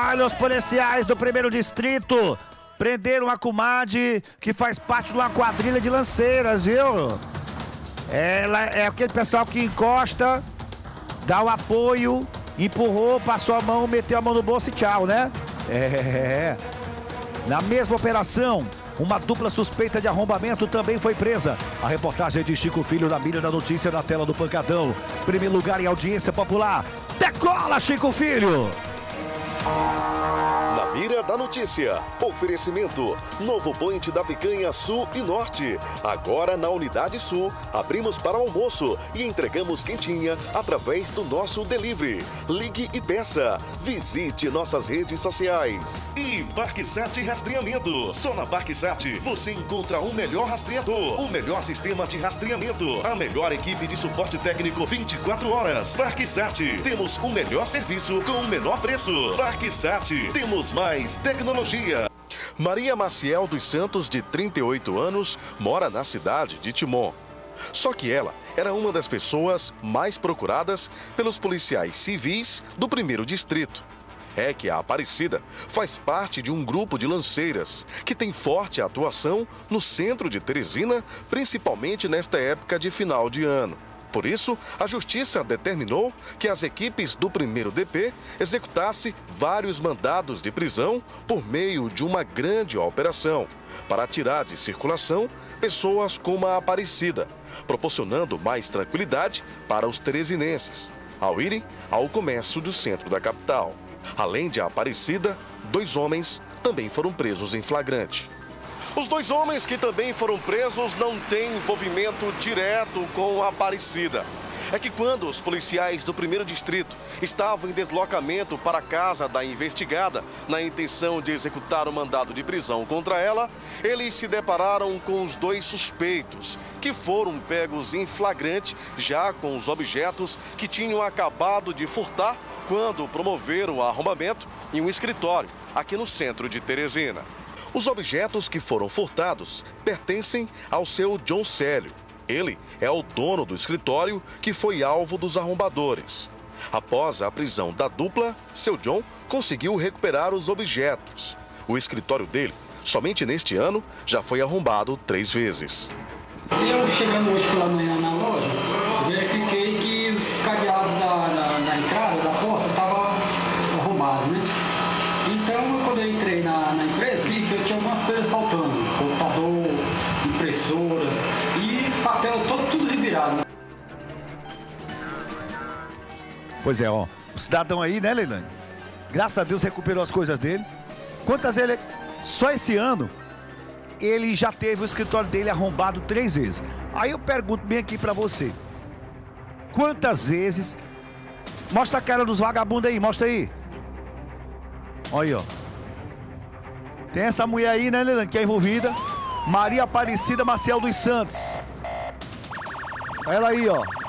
Trabalhos policiais do 1º Distrito prenderam a comadre que faz parte de uma quadrilha de lanceiras, viu? Ela é aquele pessoal que encosta, dá o apoio, empurrou, passou a mão, meteu a mão no bolso e tchau, né? É. Na mesma operação, uma dupla suspeita de arrombamento também foi presa. A reportagem é de Chico Filho na Milha da Notícia, na tela do Pancadão. Primeiro lugar em audiência popular. Decola, Chico Filho! Na Milha da Notícia, oferecimento Novo Point da Picanha Sul e Norte. Agora na Unidade Sul, abrimos para o almoço e entregamos quentinha através do nosso delivery. Ligue e peça. Visite nossas redes sociais. E ParqueSat Rastreamento. Só na ParqueSat você encontra o melhor rastreador, o melhor sistema de rastreamento, a melhor equipe de suporte técnico 24 horas. ParqueSat, temos o melhor serviço com o menor preço. ParqueSat, temos mais tecnologia. Maria Maciel dos Santos, de 38 anos, mora na cidade de Timon. Só que ela era uma das pessoas mais procuradas pelos policiais civis do 1º Distrito. É que a Aparecida faz parte de um grupo de lanceiras que tem forte atuação no centro de Teresina, principalmente nesta época de final de ano. Por isso, a Justiça determinou que as equipes do 1º DP executassem vários mandados de prisão por meio de uma grande operação para tirar de circulação pessoas como a Aparecida, proporcionando mais tranquilidade para os teresinenses ao irem ao comércio do centro da capital. Além de a Aparecida, 2 homens também foram presos em flagrante. Os 2 homens que também foram presos não têm envolvimento direto com a Aparecida. É que quando os policiais do 1º Distrito estavam em deslocamento para a casa da investigada, na intenção de executar o mandado de prisão contra ela, eles se depararam com os 2 suspeitos, que foram pegos em flagrante já com os objetos que tinham acabado de furtar quando promoveram o arrombamento em um escritório aqui no centro de Teresina. Os objetos que foram furtados pertencem ao seu João Célio. Ele é o dono do escritório que foi alvo dos arrombadores. Após a prisão da dupla, seu João conseguiu recuperar os objetos. O escritório dele, somente neste ano, já foi arrombado 3 vezes. Eu chegando hoje pela manhã na loja, verifiquei que os cadeados da entrada, da porta, estavam arrombados, né? Então, quando eu entrei na empresa, vi que eu tinha algumas coisas faltando. Computador, impressora e papel tudo revirado. Pois é, ó. O cidadão aí, né, Leilani? Graças a Deus recuperou as coisas dele. Quantas ele... Só esse ano, ele já teve o escritório dele arrombado 3 vezes. Aí eu pergunto bem aqui pra você. Quantas vezes... Mostra a cara dos vagabundos aí, mostra aí. Olha aí, ó. Tem essa mulher aí, né, Leilani, que é envolvida. Maria Aparecida Maciel dos Santos. Ela aí, ó.